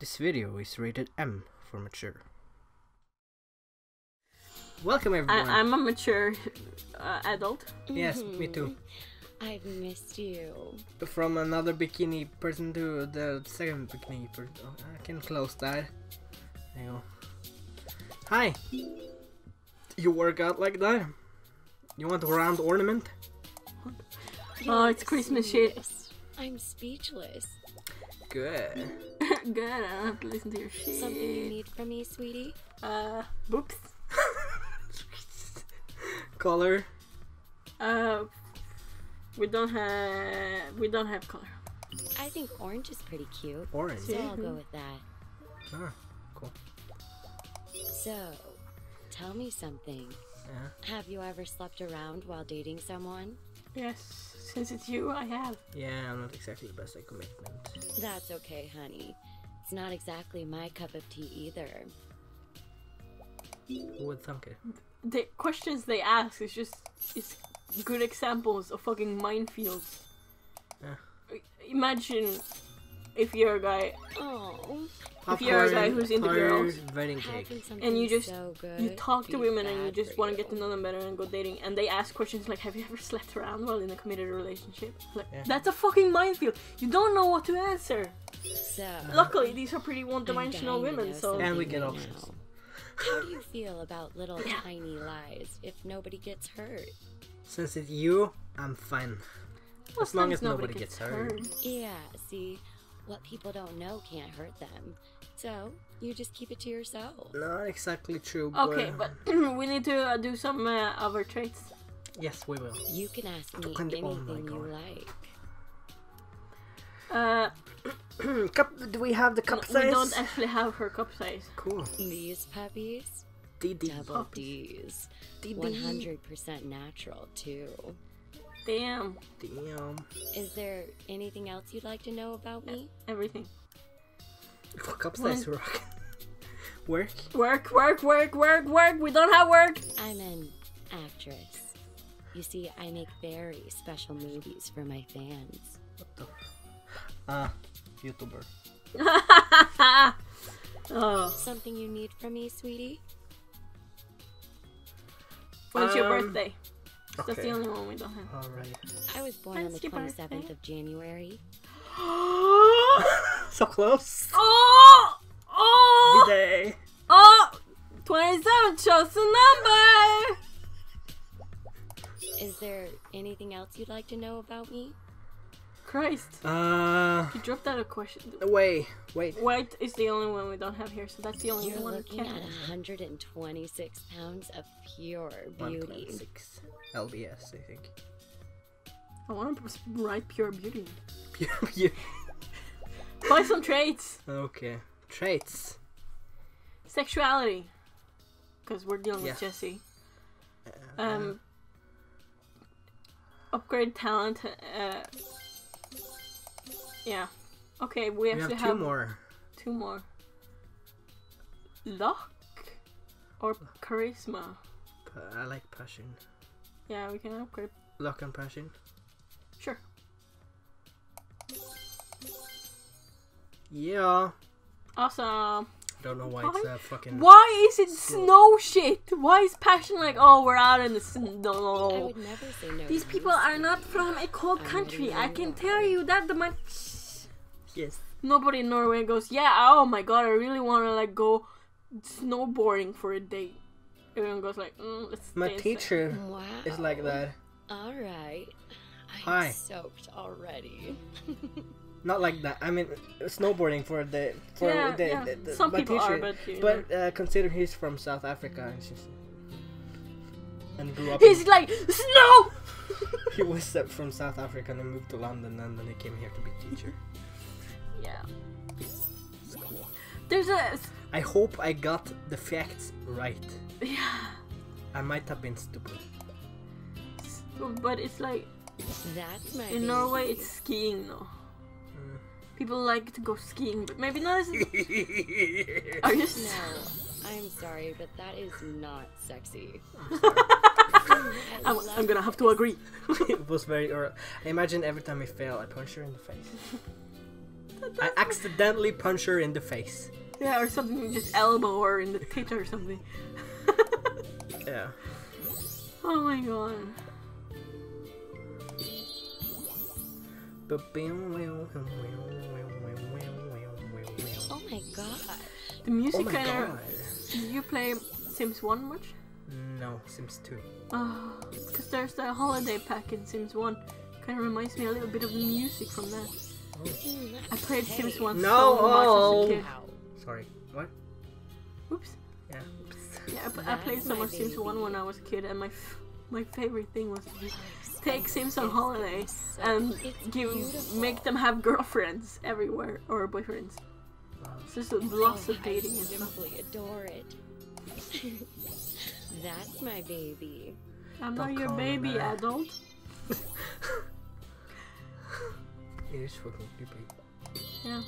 This video is rated M for mature. Welcome everyone. I'm a mature adult. Yes, me too. I've missed you. From another bikini person to the second bikini person. Oh, I can close that. There you go. Hi! You work out like that? You want a round ornament? Yes. Oh, it's Christmas shit. I'm speechless. Good. Good, I don't have to listen to your shit. Something you need from me, sweetie? Books. Color? We don't have color. I think orange is pretty cute. Orange. So I'll go with that. Ah, cool. So, tell me something. Yeah. Have you ever slept around while dating someone? Yes, since it's you, I have. Yeah, I'm not exactly the best at commitment. That's okay, honey. It's not exactly my cup of tea either. Who would thunk it? The questions they ask is just good examples of fucking minefields. Yeah. Imagine if you're a guy. Oh. If you're a guy who's into girls, and you just you talk to women and you just want to get to know them better and go dating, and they ask questions like, "Have you ever slept around while in a committed relationship?" Like, yeah. That's a fucking minefield. You don't know what to answer. So, luckily, these are pretty one-dimensional women, so and we get options. How do you feel about little tiny lies if nobody gets hurt? Since it's you, I'm fine. Well, as long as nobody gets hurt. Yeah, see, what people don't know can't hurt them. So, you just keep it to yourself. Not exactly true, but... Okay, but we need to do some other traits. Yes, we will. You can ask me anything you like. Cup, do we have the cup size? We don't actually have her cup size. Cool. These puppies, double D's, 100% natural too. Damn. Damn. Is there anything else you'd like to know about me? Everything. Cup size rock. Work. Work. We don't have work. I'm an actress. You see, I make very special movies for my fans. What the? YouTuber. Oh. Something you need from me, sweetie? When's your birthday? Okay. That's the only one we don't have. Alright. I was born on the 27th of January. So close. Oh! Oh! Day. Oh! 27 shows the number! Is there anything else you'd like to know about me? Christ. You dropped out a question. Wait. White is the only one we don't have here, so that's the only one we can. You're looking at 126 pounds of pure beauty. 126 LBS, I think. I want to write pure beauty. Pure beauty. Buy some traits. Okay. Traits. Sexuality. Because we're dealing with Jesse. Upgrade talent. Yeah. Okay, we actually have two more. Two more. Luck or charisma. I like passion. Yeah, we can upgrade. Luck and passion. Sure. Yeah. Awesome. Don't know why it's fucking. Why is it snow shit? Why is passion like, oh, we're out in the snow? I would never say no. These people are not from a cold country. I can tell you that the man. Yes. Nobody in Norway goes, yeah, oh my god, I really want to like go snowboarding for a day. Everyone goes like, let's. My teacher is like that. All right. I'm soaked already. Not like that. I mean, snowboarding for the some people are, but consider he's from South Africa and she's, and grew up. He's like snow. He was from South Africa and then moved to London and then he came here to be a teacher. Yeah. Cool. There's a. I hope I got the facts right. Yeah. I might have been stupid. But it's like. That's my. In Norway, it's skiing though. People like to go skiing, but maybe not as... Are you... No, I'm sorry, but that is not sexy. I'm gonna have to agree. It was very... I imagine every time I fail, I punch her in the face. I accidentally punch her in the face. Yeah, or something, just elbow her in the tit or something. Yeah. Oh my god. Oh my gosh. The music kind of... Did you play Sims 1 much? No, Sims 2. Oh, because there's the holiday pack in Sims 1. Kind of reminds me a little bit of the music from that. Oh. I played Sims 1 so much as a kid. Sorry, what? Oops. Yeah. Yeah, I played so much Sims 1 when I was a kid, and my favorite thing was to just take Sims on holiday and make them have girlfriends everywhere, or boyfriends. So there's lots of dating and stuff. I adore it. That's my baby. I'm not your baby, adult. It is fucking creepy. Yeah.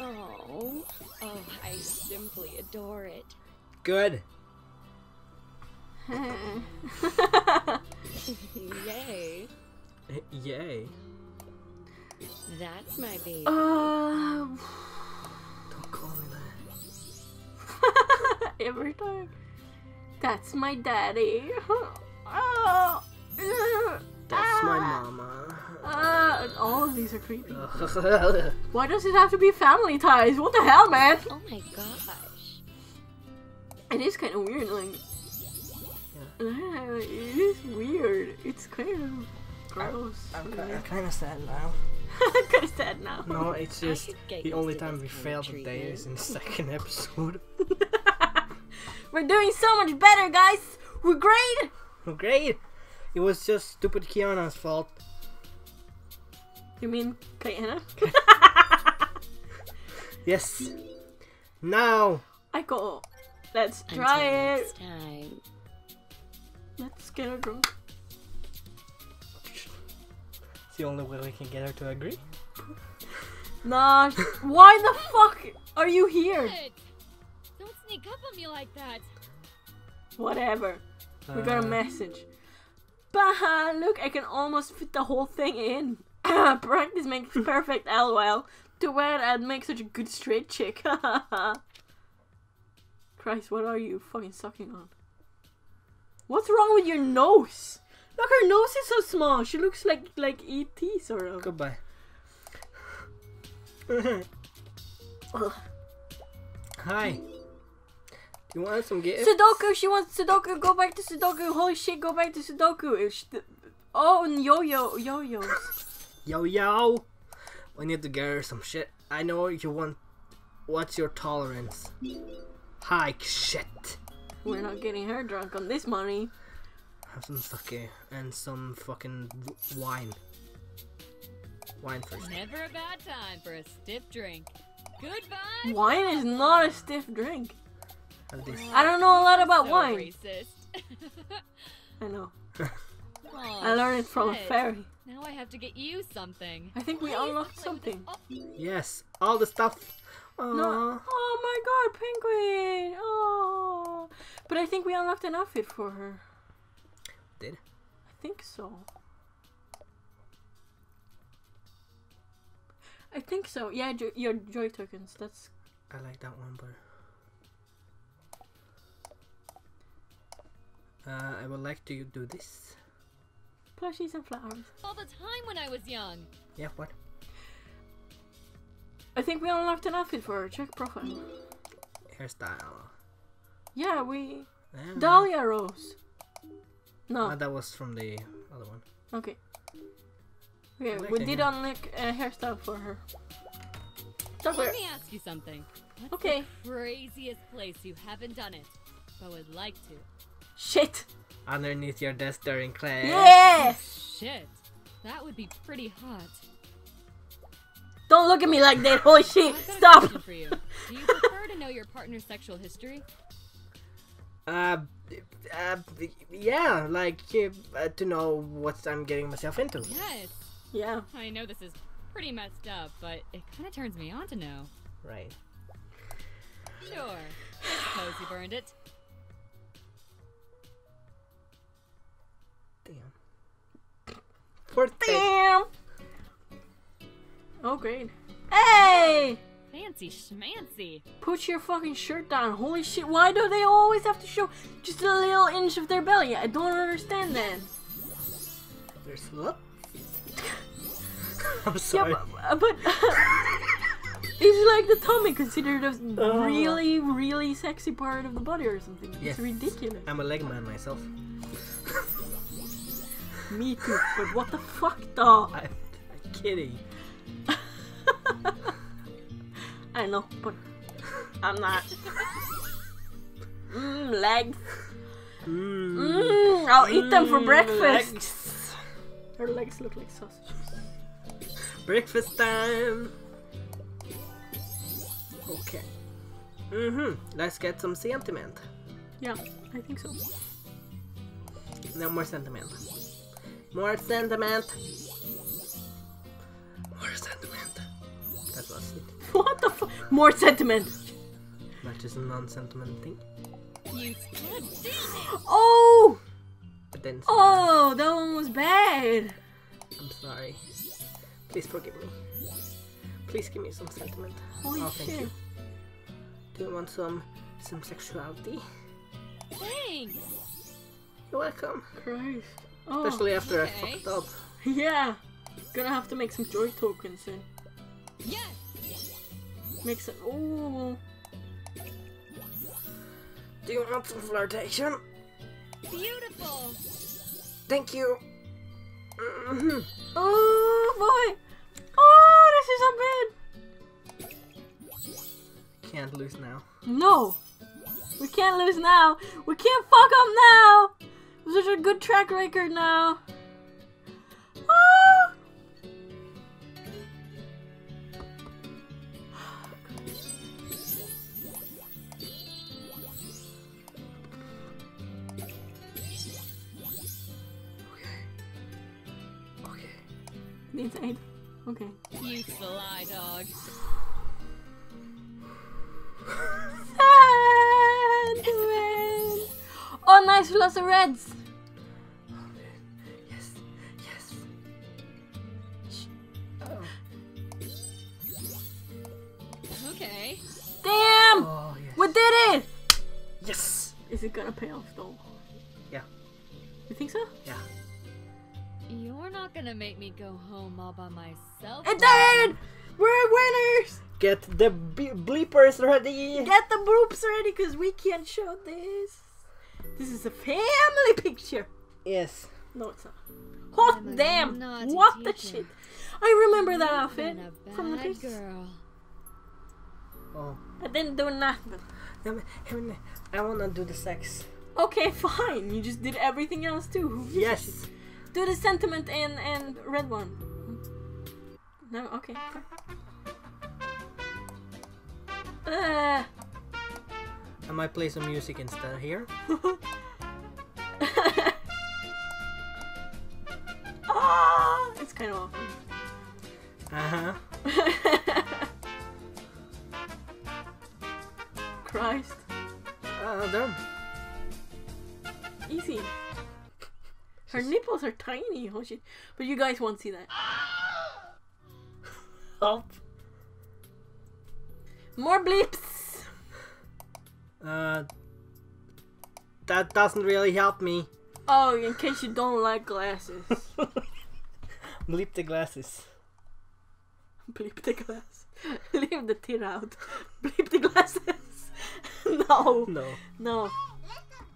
Oh, oh, I simply adore it. Good. Yay. Yay. That's my baby. Don't call me that. Every time. That's my daddy. Oh. That's my mama. All of these are creepy. Why does it have to be family ties? What the hell, man? Oh my gosh. It is kind of weird, like... Yeah. It is weird. It's kind of gross. I'm kind of sad now. I'm kind of sad now. No, it's just the only time we failed today is in the second episode. We're doing so much better, guys! We're great! We're great! It was just stupid Kiana's fault. You mean Kiana? Yes. Now. Aiko, let's try it. Time. Let's get her drunk. It's the only way we can get her to agree. Nah. Why the fuck are you here? Don't sneak up on me like that. Whatever. We got a message. Bah! Look, I can almost fit the whole thing in. Practice makes perfect, lol. To wear and make such a good straight chick. Christ, what are you fucking sucking on? What's wrong with your nose? Look, her nose is so small. She looks like E.T. sort of. Goodbye. Hi. You want some gifts? Sudoku! She wants Sudoku! Go back to Sudoku! Holy shit, go back to Sudoku! Oh, and yo-yo! Yo-yos! Yo-yo! We need to get her some shit. I know you want... What's your tolerance? High shit! We're not getting her drunk on this money. Have some sake and some fucking wine. Wine first. Never a bad time for a stiff drink. Goodbye! Wine is not a stiff drink. I don't know a lot about wine. I know. I learned it from a fairy. Now I have to get you something. I think we unlocked something. Yes, all the stuff. No. Oh my god, penguin. Oh. But I think we unlocked an outfit for her. Did? I think so. I think so. Yeah, your joy tokens. That's. I like that one, but. I would like to do this. Plushies and flowers. All the time when I was young. Yeah, what? I think we unlocked an outfit for her. Check profile. Hairstyle. Yeah, we... Yeah. Dahlia Rose. No. That was from the other one. Okay. Yeah, like we did unlock a hairstyle for her. Let me ask you something. What's the craziest place you haven't done it, but would like to? Shit! Underneath your desk during class. Yes! Oh, shit. That would be pretty hot. Don't look at me like that, holy shit! Stop! For you. Do you prefer to know your partner's sexual history? Yeah, like, to know what I'm getting myself into. Yes. Yeah. I know this is pretty messed up, but it kind of turns me on to know. Right. Sure. I suppose you burned it. Damn. Fuerte. Oh, great. Hey! Fancy schmancy. Put your fucking shirt down. Holy shit, why do they always have to show just a little inch of their belly? I don't understand that. There's whoop. I'm sorry. Yeah, but is like the tummy considered a really, really sexy part of the body or something? It's yes. Ridiculous. I'm a leg man myself. Me too, but what the fuck though? I'm kidding. I know, but I'm not. Mmm, legs. Mmm, I'll eat them for breakfast. Legs. Her legs look like sausages. Breakfast time. Okay. Let's get some sentiment. Yeah, I think so. No more sentiment. More sentiment. More sentiment. That was it. What the fuck? More sentiment. That is a non-sentiment thing. You can't see it. Oh. Oh, that one was bad. I'm sorry. Please forgive me. Please give me some sentiment. Holy oh, thank shit. You. Do you want some sexuality? Thanks. You're welcome. Christ. Oh, especially after okay. I fucked up. Yeah. Gonna have to make some joy tokens then. Yes. Make some. Oh. Do you want some flirtation? Beautiful. Thank you. Oh boy. Oh, this is so bad. Can't lose now. No, we can't lose now. We can't fuck up now. Such a good track record now. Oh. Okay. Okay. Needs aid. Okay. You sly dog. Sandman. Oh, nice, we lost the reds. Oh, yes, yes. Shh. Oh. Okay. Damn! Oh, yes. We did it! Yes! Is it gonna pay off though? Yeah. You think so? Yeah. You're not gonna make me go home all by myself. And then we're winners. Get the bleepers ready. Get the bloops ready, cause we can't show this. This is a family picture. Yes. No, it's not. Hot oh, damn! What the shit? I remember that outfit from the pictures. Oh. I didn't do nothing. I wanna do the sex. Okay, fine. You just did everything else too. Yes. Do the sentiment and red one. No, okay. I might play some music instead here. Oh, it's kind of awful. Christ. Done. Easy. Her nipples are tiny, oh shit. But you guys won't see that. Help. More bleeps! That doesn't really help me. Oh, in case you don't like glasses. Bleep the glasses. Bleep the glass. Leave the tear out. Bleep the glasses. No. No. No.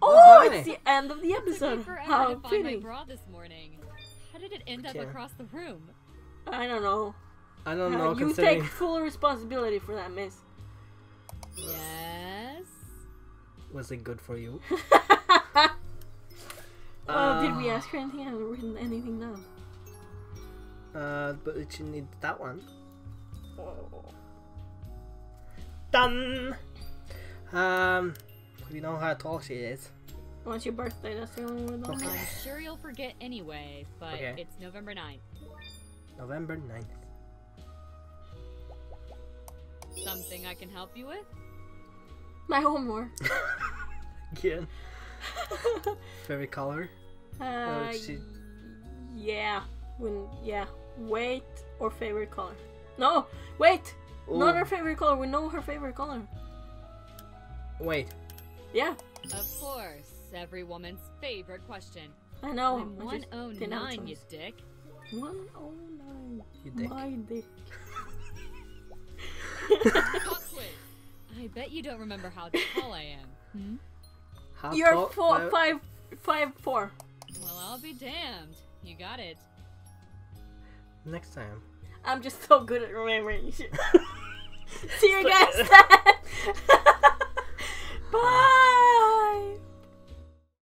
Oh, it's the end of the episode. How pretty! My bra this morning. How did it end up across the room? I don't know. I don't know. You take full responsibility for that, miss. Yes. Was it good for you? Did we ask her anything? I haven't written anything down. But you need that one. Oh. Done. You know how tall she is. Well, it's your birthday, that's the only one. Okay. I'm sure you'll forget anyway, but okay. It's November 9th. November 9th. Something I can help you with? My homework. Again. Favorite color? Yeah. Wait or favorite color. No, wait! Ooh. Not her favorite color, we know her favorite color. Wait. Yeah. Of course, every woman's favorite question. I know. I'm 109, you dick. 109. You dick. My dick. I bet you don't remember how tall I am. Hmm? You're 5'4". Well, I'll be damned. You got it. Next time. I'm just so good at remembering shit. See you guys. Bye.